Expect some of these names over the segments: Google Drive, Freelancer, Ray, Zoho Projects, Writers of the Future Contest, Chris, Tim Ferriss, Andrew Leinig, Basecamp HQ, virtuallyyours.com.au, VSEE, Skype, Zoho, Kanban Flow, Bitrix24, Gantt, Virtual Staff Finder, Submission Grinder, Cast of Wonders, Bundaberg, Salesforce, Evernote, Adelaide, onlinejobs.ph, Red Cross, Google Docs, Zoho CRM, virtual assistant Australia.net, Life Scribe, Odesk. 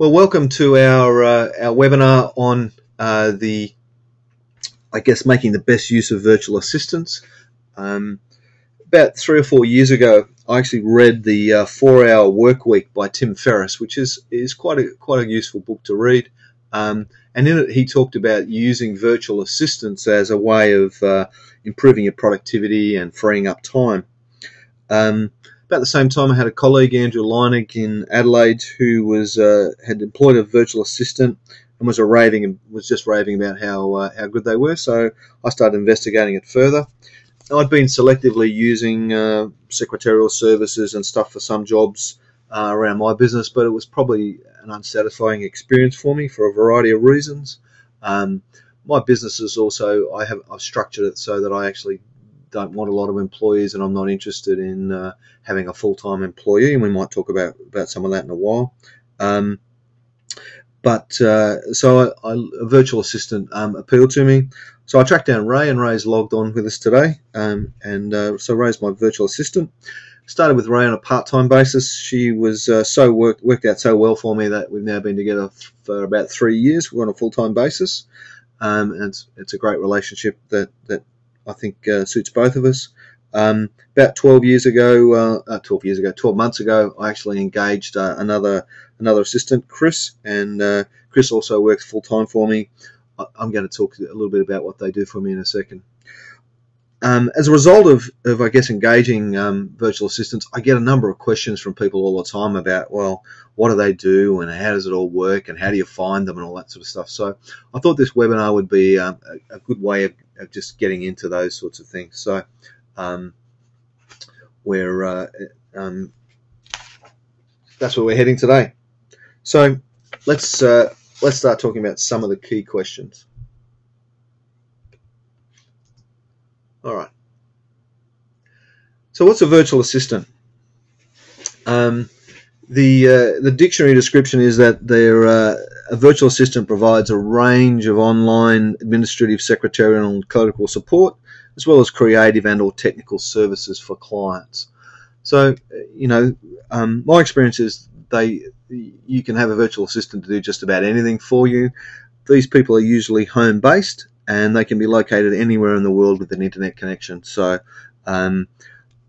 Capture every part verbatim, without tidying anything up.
Well, welcome to our uh, our webinar on uh, the, I guess, making the best use of virtual assistants. Um, about three or four years ago, I actually read the uh, Four-Hour Work Week by Tim Ferriss, which is is quite a quite a useful book to read. Um, and in it, he talked about using virtual assistants as a way of uh, improving your productivity and freeing up time. Um, About the same time, I had a colleague, Andrew Leinig, in Adelaide, who was uh, had employed a virtual assistant and was a raving and was just raving about how uh, how good they were. So I started investigating it further. Now, I'd been selectively using uh, secretarial services and stuff for some jobs uh, around my business, but it was probably an unsatisfying experience for me for a variety of reasons. Um, my business is also I have I've structured it so that I actually don't want a lot of employees, and I'm not interested in uh, having a full-time employee, and we might talk about about some of that in a while. Um, but uh, so I, I, a virtual assistant um, appealed to me, so I tracked down Ray, and Ray's logged on with us today. Um, and uh, so Ray's my virtual assistant. Started with Ray on a part-time basis. She was uh, so worked worked out so well for me that we've now been together for about three years. We're on a full-time basis, um, and it's, it's a great relationship that that. I think uh, suits both of us. Um, about twelve years ago, uh, twelve years ago, twelve months ago, I actually engaged uh, another another assistant, Chris, and uh, Chris also works full time for me. I'm going to talk a little bit about what they do for me in a second. Um, as a result of, of I guess, engaging um, virtual assistants, I get a number of questions from people all the time about, well, what do they do and how does it all work and how do you find them and all that sort of stuff. So I thought this webinar would be um, a, a good way of, of just getting into those sorts of things. So um, we're, uh, um, that's where we're heading today. So let's, uh, let's start talking about some of the key questions. All right. So, what's a virtual assistant? Um, the uh, the dictionary description is that they're, uh, a virtual assistant provides a range of online administrative, secretarial, and clerical support, as well as creative and/or technical services for clients. So, you know, um, my experience is they you can have a virtual assistant to do just about anything for you. These people are usually home-based, and they can be located anywhere in the world with an internet connection. So, um,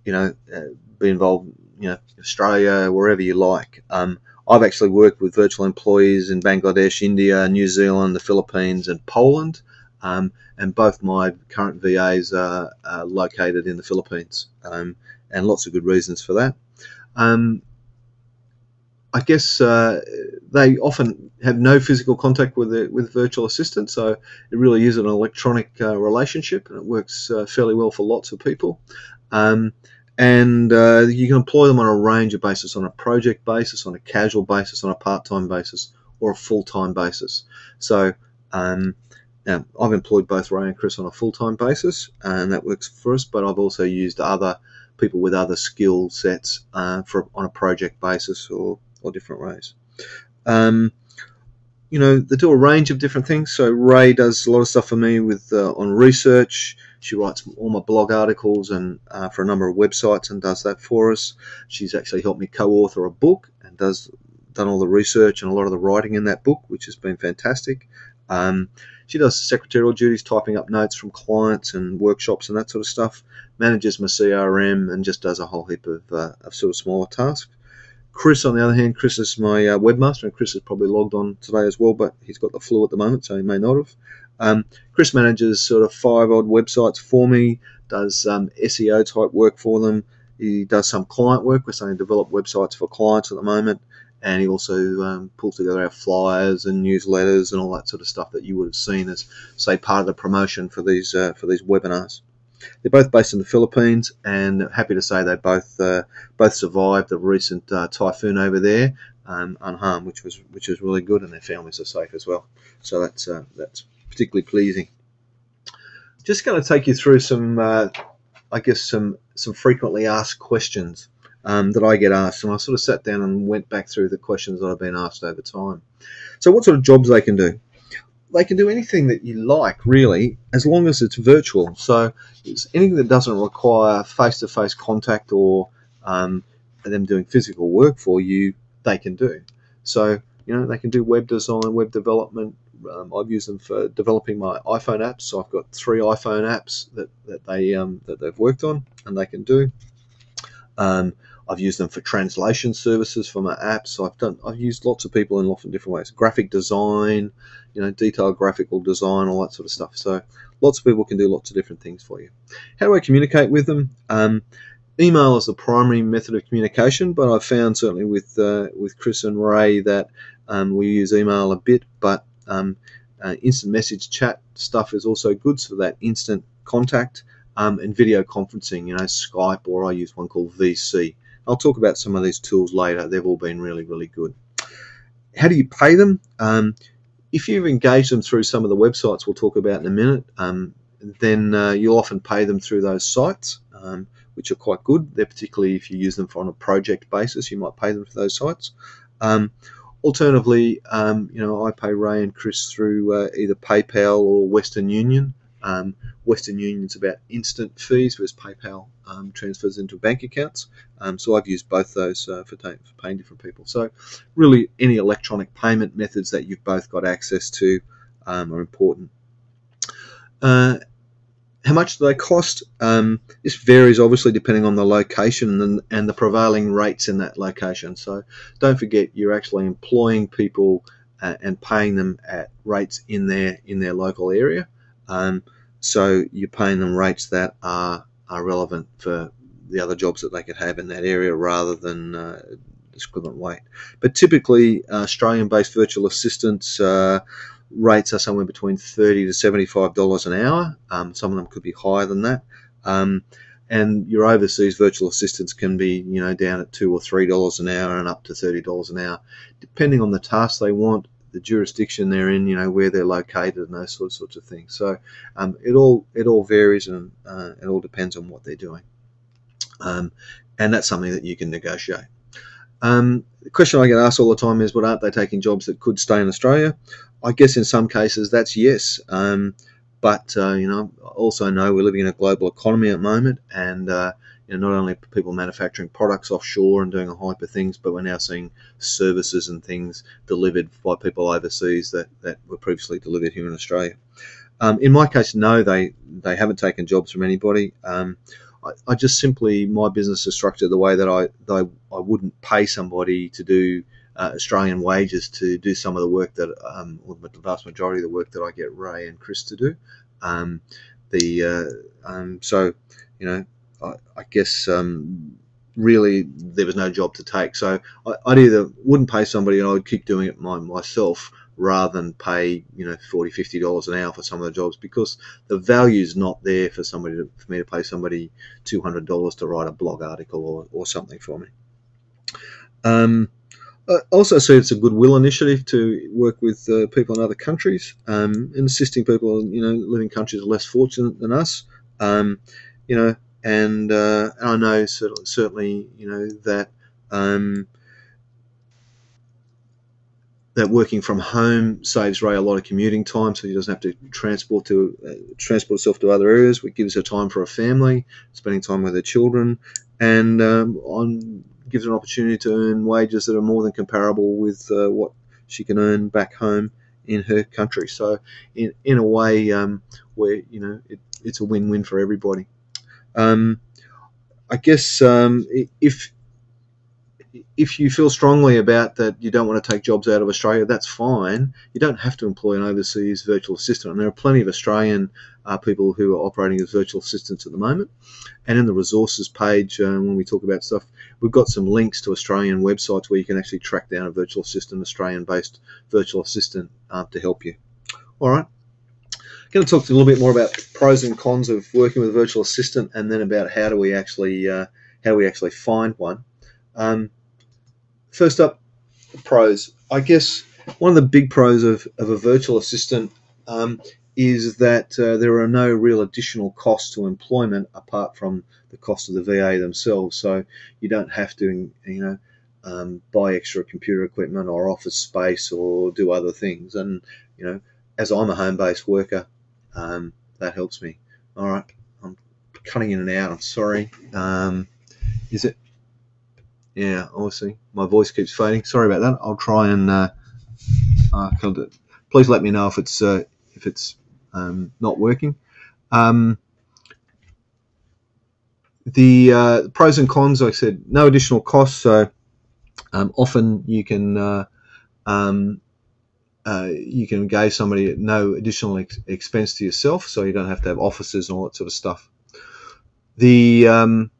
you know, uh, be involved, you know, Australia, wherever you like. Um, I've actually worked with virtual employees in Bangladesh, India, New Zealand, the Philippines, and Poland. Um, and both my current V As are, are located in the Philippines, um, and lots of good reasons for that. Um, I guess uh, they often have no physical contact with the, with virtual assistants, so it really is an electronic uh, relationship, and it works uh, fairly well for lots of people. Um, and uh, you can employ them on a range of basis, on a project basis, on a casual basis, on a part-time basis, or a full-time basis. So um, now I've employed both Ray and Chris on a full-time basis, and that works for us, but I've also used other people with other skill sets uh, for, on a project basis, or or different ways. Um, you know, they do a range of different things. So Ray does a lot of stuff for me with uh, on research. She writes all my blog articles and uh, for a number of websites, and does that for us. She's actually helped me co-author a book and does done all the research and a lot of the writing in that book, which has been fantastic. Um, she does secretarial duties, typing up notes from clients and workshops and that sort of stuff. Manages my C R M and just does a whole heap of, uh, of sort of smaller tasks. Chris, on the other hand, Chris is my uh, webmaster, and Chris is probably logged on today as well, but he's got the flu at the moment, so he may not have. Um, Chris manages sort of five-odd websites for me, does um, S E O-type work for them. He does some client work. We're starting to develop websites for clients at the moment, and he also um, pulls together our flyers and newsletters and all that sort of stuff that you would have seen as, say, part of the promotion for these, uh, for these webinars. They're both based in the Philippines, and happy to say they both uh, both survived the recent uh, typhoon over there um, unharmed, which was which was really good, and their families are safe as well. So that's uh, that's particularly pleasing. Just going to take you through some, uh, I guess, some some frequently asked questions um, that I get asked, and I sort of sat down and went back through the questions that I've been asked over time. So, what sort of jobs they can do? They can do anything that you like, really, as long as it's virtual. So it's anything that doesn't require face-to-face contact or um, them doing physical work for you, they can do. So You know, they can do web design, web development. Um, I've used them for developing my iPhone apps. So I've got three iPhone apps that that they um, that they've worked on and they can do. Um, I've used them for translation services for my apps. I've done. I've used lots of people in lots of different ways. Graphic design, you know, detailed graphical design, all that sort of stuff. So lots of people can do lots of different things for you. How do I communicate with them? Um, Email is the primary method of communication, but I've found certainly with uh, with Chris and Ray that um, we use email a bit, but um, uh, instant message chat stuff is also good for that instant contact, um, and video conferencing, you know, Skype, or I use one called V S E E. I'll talk about some of these tools later. They've all been really, really good. How do you pay them? Um, if you've engaged them through some of the websites we'll talk about in a minute, um, then uh, you'll often pay them through those sites, um, which are quite good. They're particularly if you use them for on a project basis, you might pay them for those sites. Um, alternatively, um, you know, I pay Ray and Chris through uh, either PayPal or Western Union. Um, Western Union's about instant fees, whereas PayPal um, transfers into bank accounts. Um, so I've used both those uh, for, for paying different people. So really, any electronic payment methods that you've both got access to um, are important. Uh, How much do they cost? Um, this varies obviously depending on the location and, and the prevailing rates in that location. So don't forget, you're actually employing people uh, and paying them at rates in their in their local area. Um, so you're paying them rates that are are relevant for the other jobs that they could have in that area, rather than uh, equivalent weight. But typically, uh, Australian-based virtual assistants. Uh, Rates are somewhere between thirty to seventy-five dollars an hour. Um, some of them could be higher than that. Um, and your overseas virtual assistants can be, you know, down at two or three dollars an hour and up to thirty dollars an hour, depending on the task they want, the jurisdiction they're in, you know, where they're located, and those sorts sorts of things. So um, it all it all varies, and uh, it all depends on what they're doing. Um, and that's something that you can negotiate. Um, the question I get asked all the time is, "Well, aren't they taking jobs that could stay in Australia?" I guess in some cases that's yes, um, but uh, you know, also know we're living in a global economy at the moment, and uh, you know, not only people manufacturing products offshore and doing a hype of things, but we're now seeing services and things delivered by people overseas that that were previously delivered here in Australia. Um, in my case, no, they they haven't taken jobs from anybody. Um, I, I just simply, my business is structured the way that I that I, I wouldn't pay somebody to do. Uh, Australian wages to do some of the work that, um, or the vast majority of the work that I get Ray and Chris to do. Um, the uh, um, so, you know, I, I guess um, really there was no job to take. So I, I'd either wouldn't pay somebody and I would keep doing it my, myself rather than pay, you know, forty, fifty dollars an hour for some of the jobs, because the value's not there for somebody to, for me to pay somebody two hundred dollars to write a blog article or, or something for me. Um, I also see it's a goodwill initiative to work with uh, people in other countries, um, and assisting people, you know, living countries less fortunate than us, um, you know, and, uh, and I know certainly, certainly you know, that um, that working from home saves Ray a lot of commuting time, so he doesn't have to transport to uh, transport herself to other areas, which gives her time for her family, spending time with her children, and um, on. Gives her an opportunity to earn wages that are more than comparable with uh, what she can earn back home in her country. So, in in a way, um, where you know it, it's a win-win for everybody. Um, I guess um, if if you feel strongly about that, you don't want to take jobs out of Australia. That's fine. You don't have to employ an overseas virtual assistant. And there are plenty of Australian uh, people who are operating as virtual assistants at the moment. And in the resources page, uh, when we talk about stuff. We've got some links to Australian websites where you can actually track down a virtual assistant, Australian-based virtual assistant uh, to help you. All right. I'm going to talk to you a little bit more about pros and cons of working with a virtual assistant, and then about how do we actually uh, how we actually find one. Um, first up, the pros. I guess one of the big pros of, of a virtual assistant um, is that uh, there are no real additional costs to employment apart from the cost of the V A themselves, so you don't have to, you know, um, buy extra computer equipment or office space or do other things. And you know, as I'm a home-based worker, um, that helps me. All right, I'm cutting in and out. I'm sorry. Um, is it? Yeah, obviously my voice keeps fading. Sorry about that. I'll try and uh, uh, killed it. Please let me know if it's uh, if it's um, not working. Um, the uh, pros and cons, like I said, no additional costs. So um, often you can uh, um, uh, you can engage somebody at no additional ex expense to yourself, so you don't have to have offices and all that sort of stuff. The um,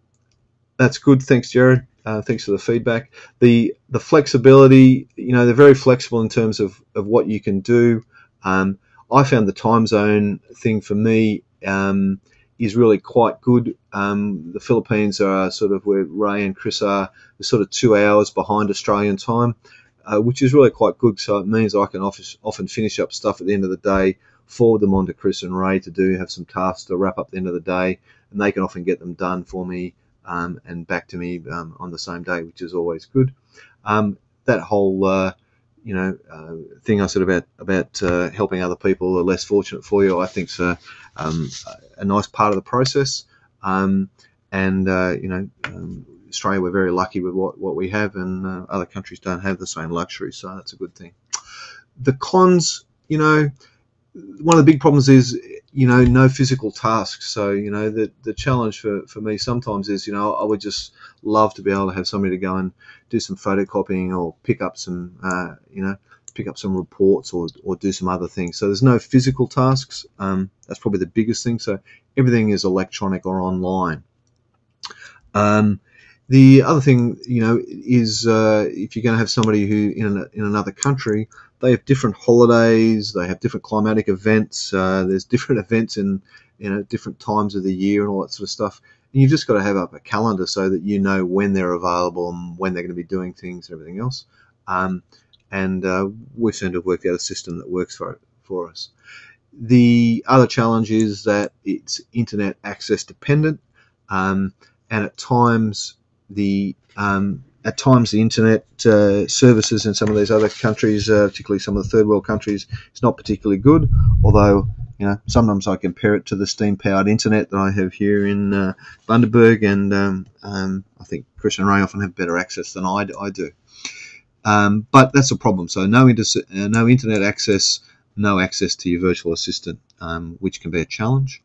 that's good. Thanks, Jared. Uh, thanks for the feedback. The the flexibility, you know, they're very flexible in terms of, of what you can do. Um, I found the time zone thing for me um, is really quite good. Um, the Philippines are sort of where Ray and Chris are, we're sort of two hours behind Australian time, uh, which is really quite good. So it means I can office, often finish up stuff at the end of the day, forward them on to Chris and Ray to do, have some tasks to wrap up at the end of the day, and they can often get them done for me. Um, and back to me um, on the same day, which is always good. Um, that whole, uh, you know, uh, thing I said about about uh, helping other people who are less fortunate for you, I think's a, um, a nice part of the process. Um, and uh, you know, um, Australia, we're very lucky with what what we have, and uh, other countries don't have the same luxury, so that's a good thing. The cons, you know, one of the big problems is, you know, no physical tasks. So, you know, the, the challenge for, for me sometimes is, you know, I would just love to be able to have somebody to go and do some photocopying or pick up some, uh, you know, pick up some reports or, or do some other things. So there's no physical tasks. Um, that's probably the biggest thing. So everything is electronic or online. Um, the other thing, you know, is uh, if you're going to have somebody who in, an, in another country, they have different holidays, they have different climatic events, uh, there's different events in, you know, different times of the year and all that sort of stuff. And you've just got to have up a calendar so that you know when they're available and when they're going to be doing things and everything else. Um, and uh, we seem to have worked out a system that works for, for us. The other challenge is that it's internet access dependent, um, and at times the um, At times, the internet uh, services in some of these other countries, uh, particularly some of the third world countries, is not particularly good. Although, you know, sometimes I compare it to the steam-powered internet that I have here in uh, Bundaberg, and um, um, I think Chris and Ray often have better access than I, I do. Um, but that's a problem. So no, inter uh, no internet access, no access to your virtual assistant, um, which can be a challenge.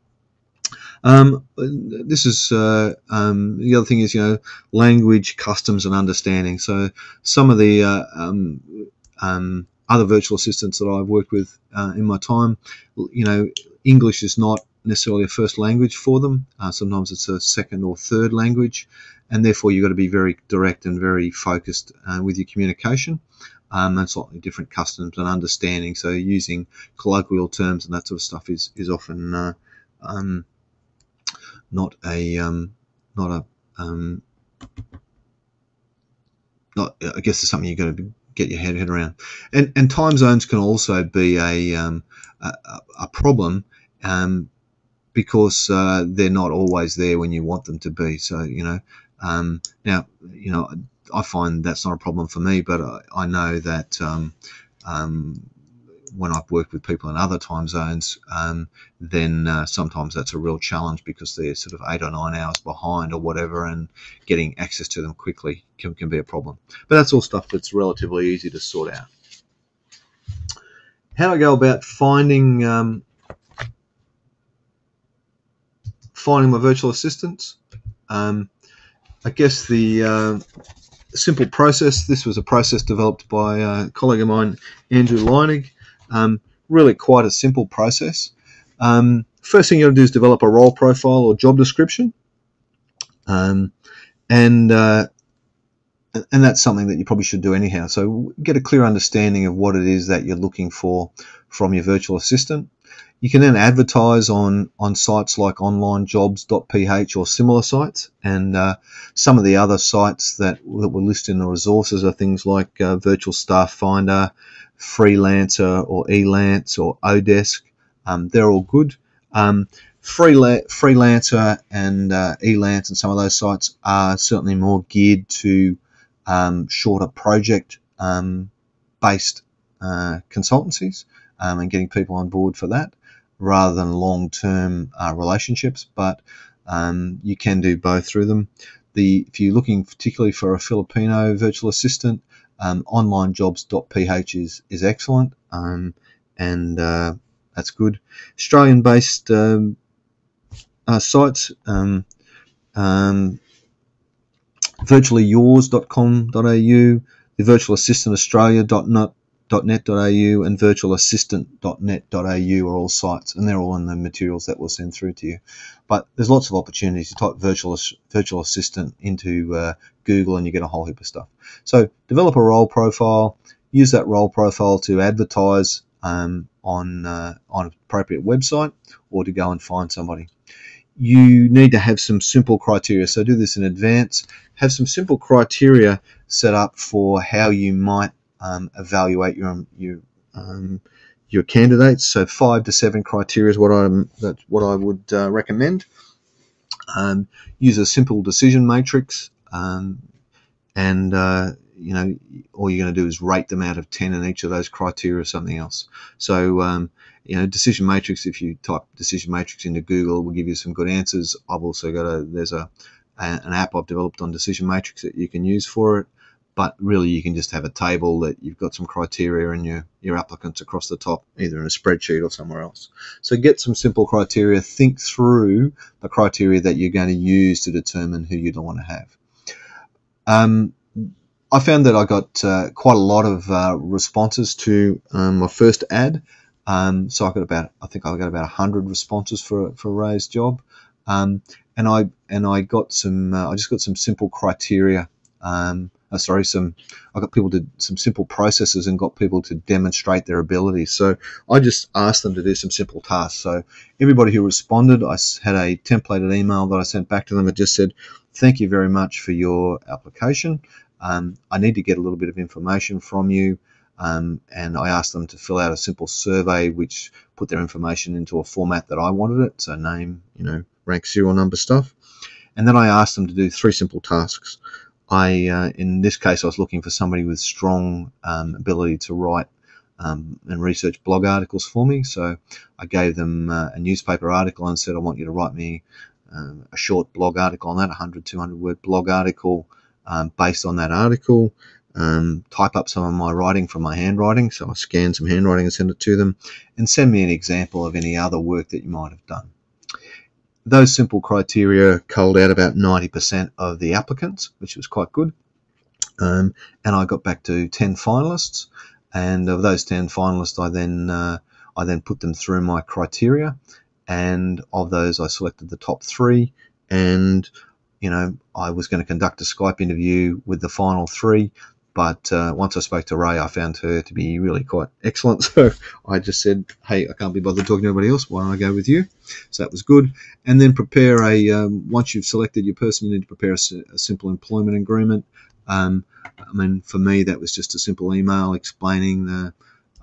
Um, this is uh, um, the other thing is, you know, language, customs and understanding. So some of the uh, um, um, other virtual assistants that I've worked with uh, in my time, you know, English is not necessarily a first language for them. Uh, sometimes it's a second or third language, and therefore you've got to be very direct and very focused uh, with your communication. Um, and slightly different customs and understanding. So using colloquial terms and that sort of stuff is, is often uh, um, not a um not a um not I guess it's something you've got to get your head head around, and and time zones can also be a um a, a problem um because uh they're not always there when you want them to be. So you know um now you know I find that's not a problem for me, but I, I know that um um when I've worked with people in other time zones, um, then uh, sometimes that's a real challenge because they're sort of eight or nine hours behind or whatever, and getting access to them quickly can, can be a problem. But that's all stuff that's relatively easy to sort out. How do I go about finding um, finding my virtual assistants? Um, I guess the uh, simple process, this was a process developed by a colleague of mine, Andrew Leinig. Um, really quite a simple process. Um, first thing you got to do is develop a role profile or job description, um, and uh, and that's something that you probably should do anyhow. So get a clear understanding of what it is that you're looking for from your virtual assistant. You can then advertise on on sites like online jobs dot p h or similar sites, and uh, some of the other sites that, that were listed in the resources are things like uh, Virtual Staff Finder, Freelancer or Elance or Odesk. Um, they're all good. Um, Freelancer and uh, Elance and some of those sites are certainly more geared to um, shorter project um, based uh, consultancies um, and getting people on board for that, rather than long-term uh, relationships, but um, you can do both through them. The, if you're looking particularly for a Filipino virtual assistant, um, online jobs dot p h is, is excellent, um, and uh, that's good. Australian-based um, uh, sites, um, um, virtually yours dot com dot a u, the virtual assistant Australia dot net dot net dot a u and virtual assistant dot net dot a u are all sites, and they're all in the materials that we'll send through to you. But there's lots of opportunities. You type virtual virtual assistant into uh, Google and you get a whole heap of stuff. So develop a role profile, use that role profile to advertise um, on uh, on an appropriate website or to go and find somebody. You need to have some simple criteria, so do this in advance. Have some simple criteria set up for how you might Um, evaluate your your um, your candidates. So five to seven criteria is what I'm that's what I would uh, recommend. Um, use a simple decision matrix, um, and uh, you know, all you're going to do is rate them out of ten in each of those criteria or something else. So um, you know, decision matrix. If you type decision matrix into Google, it will give you some good answers. I've also got a there's a an app I've developed on decision matrix that you can use for it. But really, you can just have a table that you've got some criteria and your, your applicants across the top, either in a spreadsheet or somewhere else. So get some simple criteria. Think through the criteria that you're going to use to determine who you'd want to have. Um, I found that I got uh, quite a lot of uh, responses to um, my first ad. Um, so I got about, I think I got about one hundred responses for for Ray's job, um, and I and I got some. Uh, I just got some simple criteria. Um, Uh, sorry, some I got people to some simple processes and got people to demonstrate their ability. So I just asked them to do some simple tasks. So everybody who responded, I had a templated email that I sent back to them. It just said, "Thank you very much for your application. Um, I need to get a little bit of information from you." Um, and I asked them to fill out a simple survey, which put their information into a format that I wanted it. So name, you know, rank, serial number stuff. And then I asked them to do three simple tasks. I, uh, in this case, I was looking for somebody with strong um, ability to write um, and research blog articles for me. So I gave them uh, a newspaper article and said, I want you to write me um, a short blog article on that, one hundred, two hundred word blog article um, based on that article. Um, type up some of my writing from my handwriting. So I scanned some handwriting and sent it to them, and send me an example of any other work that you might have done. Those simple criteria culled out about ninety percent of the applicants, which was quite good. Um, and I got back to ten finalists, and of those ten finalists, I then uh, I then put them through my criteria, and of those, I selected the top three. And you know, I was going to conduct a Skype interview with the final three, but uh, once I spoke to Ray, I found her to be really quite excellent. So I just said, hey, I can't be bothered talking to anybody else. Why don't I go with you? So that was good. And then prepare a, um, once you've selected your person, you need to prepare a, a simple employment agreement. Um, I mean, for me, that was just a simple email explaining the,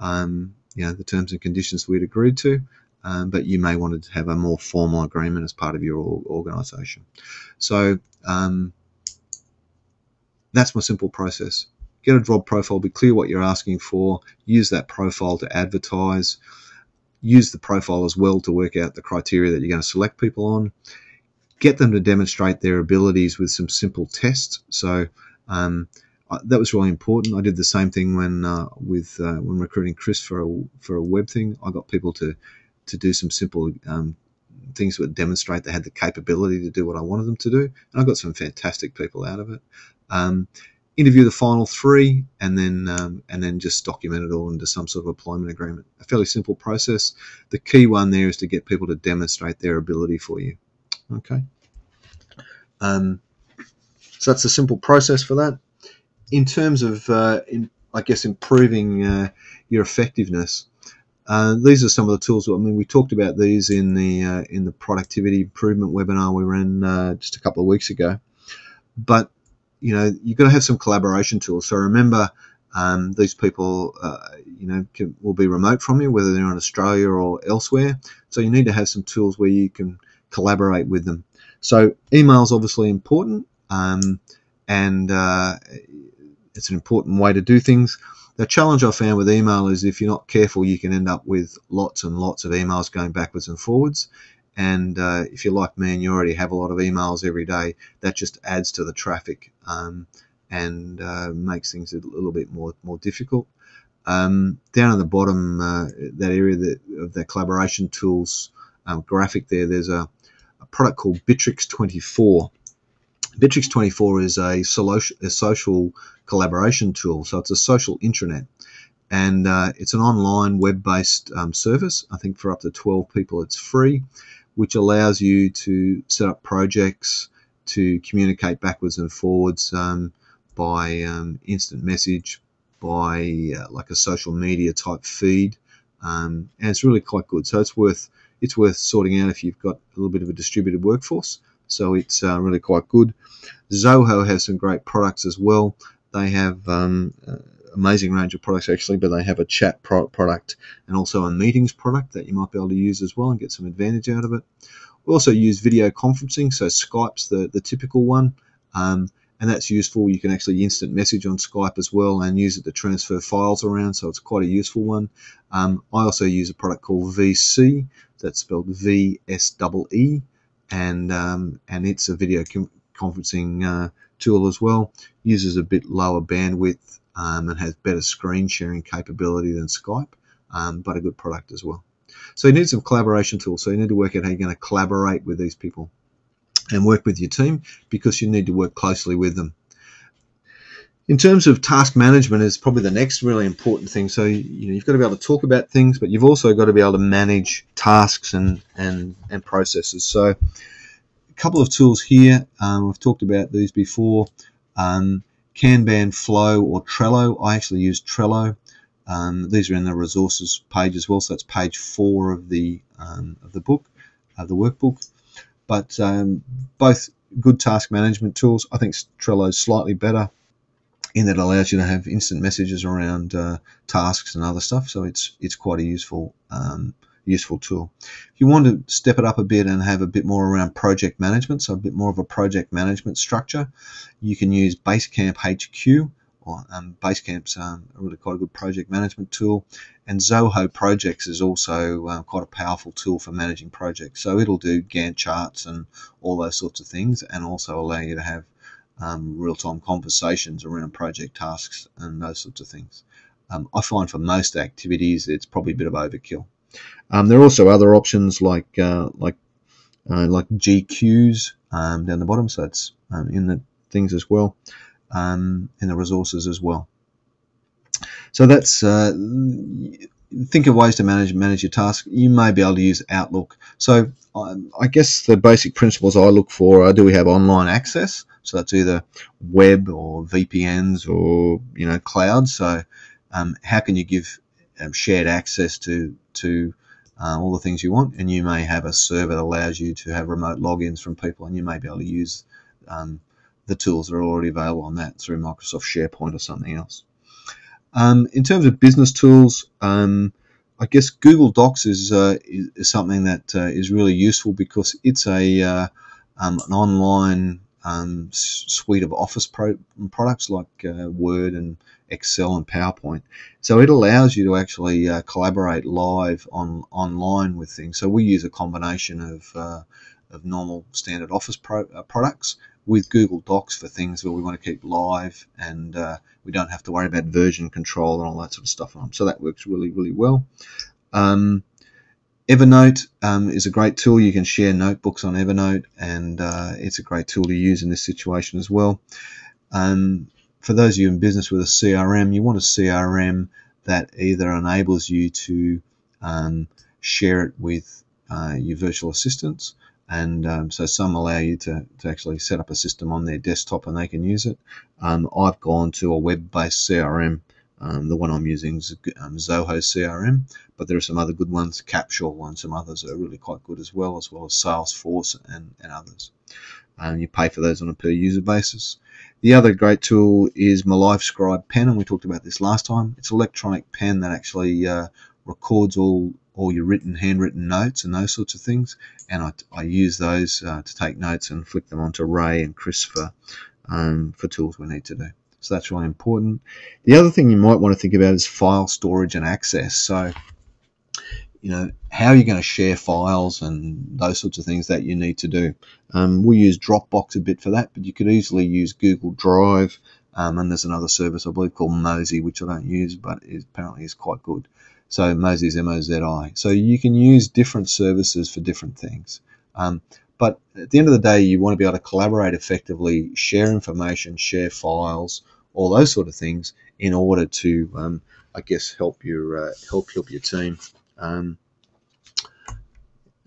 um, you know, the terms and conditions we'd agreed to. Um, but you may want to have a more formal agreement as part of your organisation. So um, that's my simple process. Get a job profile, be clear what you're asking for, use that profile to advertise, use the profile as well to work out the criteria that you're going to select people on, get them to demonstrate their abilities with some simple tests. So um, that was really important. I did the same thing when uh, with uh, when recruiting Chris for a, for a web thing. I got people to, to do some simple um, things that would demonstrate they had the capability to do what I wanted them to do, and I got some fantastic people out of it. Um, Interview the final three, and then um, and then just document it all into some sort of employment agreement. A fairly simple process. The key one there is to get people to demonstrate their ability for you. Okay. Um, so that's a simple process for that. In terms of, uh, in, I guess, improving uh, your effectiveness, uh, these are some of the tools. I mean, we talked about these in the uh, in the productivity improvement webinar we ran uh, just a couple of weeks ago, but you know, you've got to have some collaboration tools. So remember, um, these people, uh, you know, can, will be remote from you, whether they're in Australia or elsewhere. So you need to have some tools where you can collaborate with them. So email is obviously important, um, and uh, it's an important way to do things. The challenge I found with email is if you're not careful, you can end up with lots and lots of emails going backwards and forwards. And uh, if you're like me and you already have a lot of emails every day, that just adds to the traffic. Um, and uh, makes things a little bit more more difficult. Um, down at the bottom, uh, that area that, of the collaboration tools um, graphic there, there's a, a product called Bitrix twenty-four. Bitrix twenty-four is a, solution, a social collaboration tool, so it's a social intranet. And uh, it's an online web-based um, service. I think for up to twelve people it's free, which allows you to set up projects, to communicate backwards and forwards um, by um, instant message, by uh, like a social media type feed, um, and it's really quite good. So it's worth it's worth sorting out if you've got a little bit of a distributed workforce. So it's uh, really quite good. Zoho has some great products as well. They have um, uh, amazing range of products actually, but they have a chat pro product and also a meetings product that you might be able to use as well and get some advantage out of it. We also use video conferencing, so Skype's the the typical one. Um, And that's useful. You can actually instant message on Skype as well and use it to transfer files around, so it's quite a useful one. Um, I also use a product called V S E E, that's spelled V S E E, and, um, and it's a video conferencing uh, tool as well. Uses a bit lower bandwidth um, and has better screen sharing capability than Skype, um, but a good product as well. So you need some collaboration tools, so you need to work out how you're going to collaborate with these people and work with your team, because you need to work closely with them. In terms of task management is probably the next really important thing. So you know, you've got to be able to talk about things, but you've also got to be able to manage tasks and and, and processes. So a couple of tools here, um, I've talked about these before. Um, Kanban Flow or Trello. I actually use Trello. Um, these are in the resources page as well, so that's page four of the um, of the book, of the workbook. But um, both good task management tools. I think Trello's slightly better in that it allows you to have instant messages around uh, tasks and other stuff. So it's it's quite a useful um, useful tool. If you want to step it up a bit and have a bit more around project management, so a bit more of a project management structure, you can use Basecamp H Q. Or, um, Basecamp's um, really quite a good project management tool, and Zoho Projects is also um, quite a powerful tool for managing projects. So it'll do Gantt charts and all those sorts of things, and also allow you to have um, real-time conversations around project tasks and those sorts of things. Um, I find for most activities it's probably a bit of overkill. Um, there are also other options like uh, like uh, like G Qs um, down the bottom, so it's um, in the things as well. Um, and the resources as well. So that's uh, think of ways to manage manage your task. You may be able to use Outlook. So um, I guess the basic principles I look for are: do we have online access? So that's either web or V P Ns or you know cloud. So um, how can you give um, shared access to to uh, all the things you want? And you may have a server that allows you to have remote logins from people, and you may be able to use Um, the tools that are already available on that through Microsoft SharePoint or something else. Um, in terms of business tools, um, I guess Google Docs is, uh, is, is something that uh, is really useful, because it's a uh, um, an online um, suite of Office pro products like uh, Word and Excel and PowerPoint. So it allows you to actually uh, collaborate live on online with things. So we use a combination of, uh, of normal standard Office pro uh, products with Google Docs for things where we want to keep live, and uh, we don't have to worry about version control and all that sort of stuff on them. So that works really, really well. Um, Evernote um, is a great tool. You can share notebooks on Evernote, and uh, it's a great tool to use in this situation as well. Um, for those of you in business with a C R M, you want a C R M that either enables you to um, share it with uh, your virtual assistants. And um, so some allow you to, to actually set up a system on their desktop and they can use it. Um, I've gone to a web-based C R M. Um, the one I'm using is um, Zoho C R M, but there are some other good ones. Capsule and some others are really quite good as well, as well as Salesforce and, and others. Um, you pay for those on a per-user basis. The other great tool is my Life Scribe pen, and we talked about this last time. It's an electronic pen that actually uh, records all all your written, handwritten notes and those sorts of things, and I, I use those uh, to take notes and flick them onto Ray and Chris for, um, for tools we need to do. So that's really important. The other thing you might want to think about is file storage and access. So, you know, how are you going to share files and those sorts of things that you need to do? Um, we use Dropbox a bit for that, but you could easily use Google Drive Um, and there's another service, I believe, called Mosey, which I don't use, but is, apparently is quite good. So Mosey is M O Z I. So you can use different services for different things. Um, but at the end of the day, you want to be able to collaborate effectively, share information, share files, all those sort of things in order to, um, I guess, help your, uh, help, help your team um,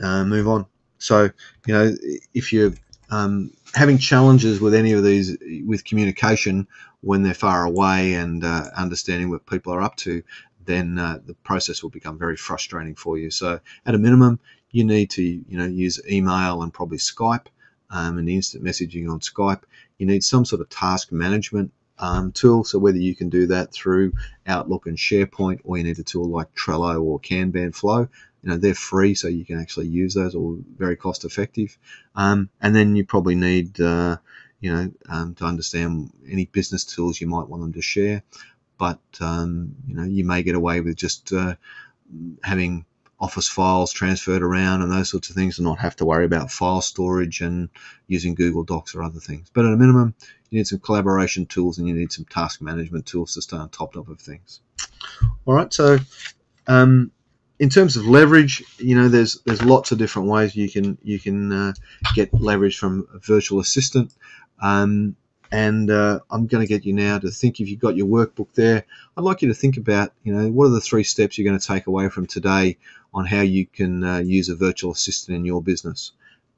uh, move on. So, you know, if you're um, having challenges with any of these, with communication when they're far away and uh, understanding what people are up to, then uh, the process will become very frustrating for you. So at a minimum, you need to, you know, use email and probably Skype um, and instant messaging on Skype. You need some sort of task management um, tool. So whether you can do that through Outlook and SharePoint, or you need a tool like Trello or Kanban Flow, you know, they're free, so you can actually use those, or very cost effective. Um, and then you probably need, uh, you know, um, to understand any business tools you might want them to share. But um, you know, you may get away with just uh, having office files transferred around and those sorts of things, and not have to worry about file storage and using Google Docs or other things. But at a minimum, you need some collaboration tools, and you need some task management tools to stay on top of things. All right. So um, in terms of leverage, you know, there's there's lots of different ways you can you can uh, get leverage from a virtual assistant. Um, And uh, I'm going to get you now to think, if you've got your workbook there, I'd like you to think about, you know, what are the three steps you're going to take away from today on how you can uh, use a virtual assistant in your business.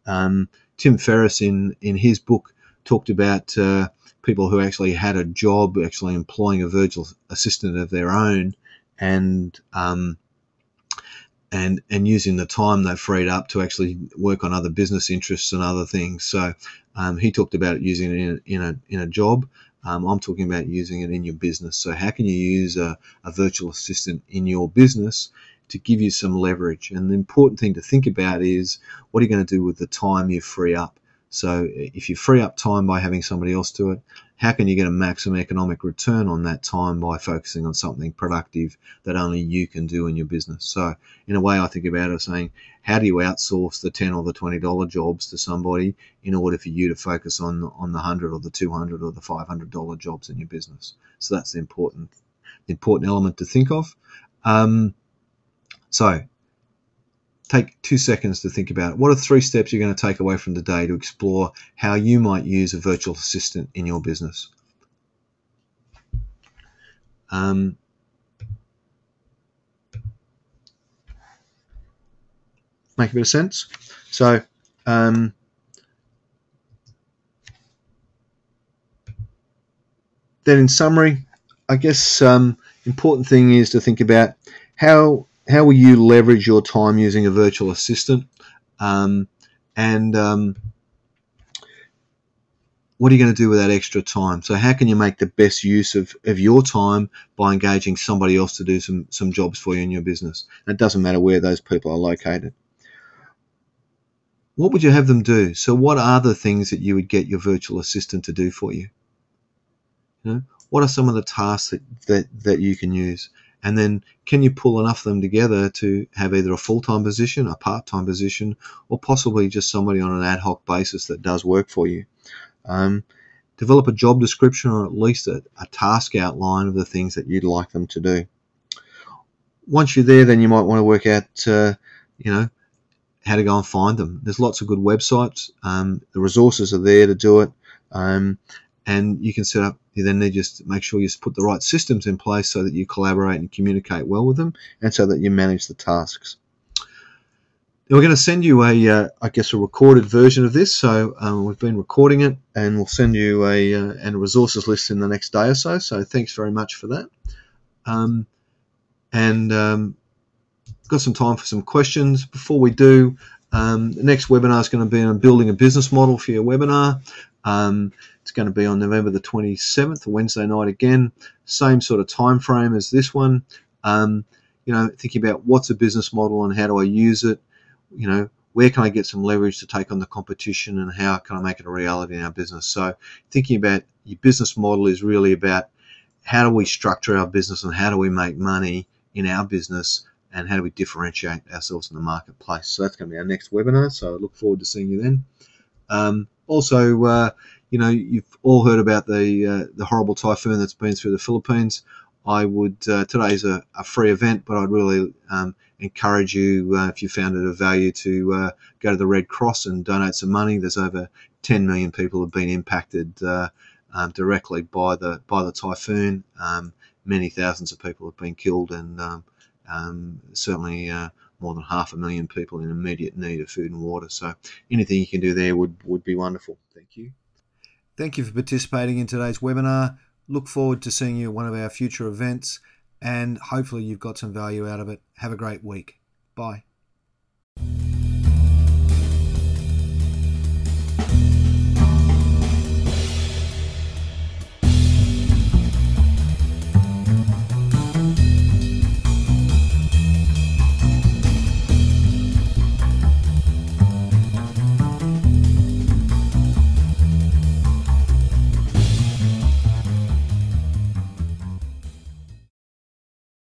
Um, Tim Ferriss in, in his book talked about uh, people who actually had a job actually employing a virtual assistant of their own, and um, and and using the time they freed up to actually work on other business interests and other things. So um, he talked about using it in a, in a, in a job. Um, I'm talking about using it in your business. So how can you use a, a virtual assistant in your business to give you some leverage? And the important thing to think about is, what are you going to do with the time you free up? So if you free up time by having somebody else do it, how can you get a maximum economic return on that time by focusing on something productive that only you can do in your business? So in a way, I think about it as saying, how do you outsource the ten dollars or the twenty dollar jobs to somebody in order for you to focus on, on the one hundred dollar or the two hundred dollar or the five hundred dollar jobs in your business? So that's the important, the important element to think of. Um, so... Take two seconds to think about it. What are three steps you're going to take away from today to explore how you might use a virtual assistant in your business? Um, make a bit of sense? So, um, then in summary, I guess um, important thing is to think about how How will you leverage your time using a virtual assistant, um, and um, what are you going to do with that extra time? So how can you make the best use of, of your time by engaging somebody else to do some, some jobs for you in your business? And it doesn't matter where those people are located. What would you have them do? So what are the things that you would get your virtual assistant to do for you? You know, what are some of the tasks that, that, that you can use? And then can you pull enough of them together to have either a full-time position, a part-time position, or possibly just somebody on an ad hoc basis that does work for you? Um, develop a job description, or at least a, a task outline of the things that you'd like them to do. Once you're there, then you might want to work out, uh, you know, how to go and find them. There's lots of good websites. Um, the resources are there to do it. Um, and you can set up, you then need just make sure you put the right systems in place so that you collaborate and communicate well with them, and so that you manage the tasks. Now we're going to send you a, uh, I guess, a recorded version of this. So um, we've been recording it, and we'll send you a uh, and a resources list in the next day or so. So thanks very much for that. Um, and um, got some time for some questions. Before we do, um, the next webinar is going to be on building a business model for your webinar. Um, it's going to be on November the twenty-seventh, Wednesday night again, same sort of time frame as this one. Um, you know, thinking about what's a business model and how do I use it, you know, where can I get some leverage to take on the competition, and how can I make it a reality in our business? So thinking about your business model is really about how do we structure our business, and how do we make money in our business, and how do we differentiate ourselves in the marketplace. So that's going to be our next webinar, so I look forward to seeing you then. Um, Also, uh, you know, you've all heard about the uh, the horrible typhoon that's been through the Philippines. I would uh, today's a, a free event, but I'd really um, encourage you, uh, if you found it of value, to uh, go to the Red Cross and donate some money. There's over ten million people have been impacted uh, um, directly by the by the typhoon. Um, many thousands of people have been killed, and um, um, certainly uh, more than half a million people in immediate need of food and water. So anything you can do there would would be wonderful. Thank you. Thank you for participating in today's webinar. Look forward to seeing you at one of our future events, and hopefully you've got some value out of it. Have a great week. Bye.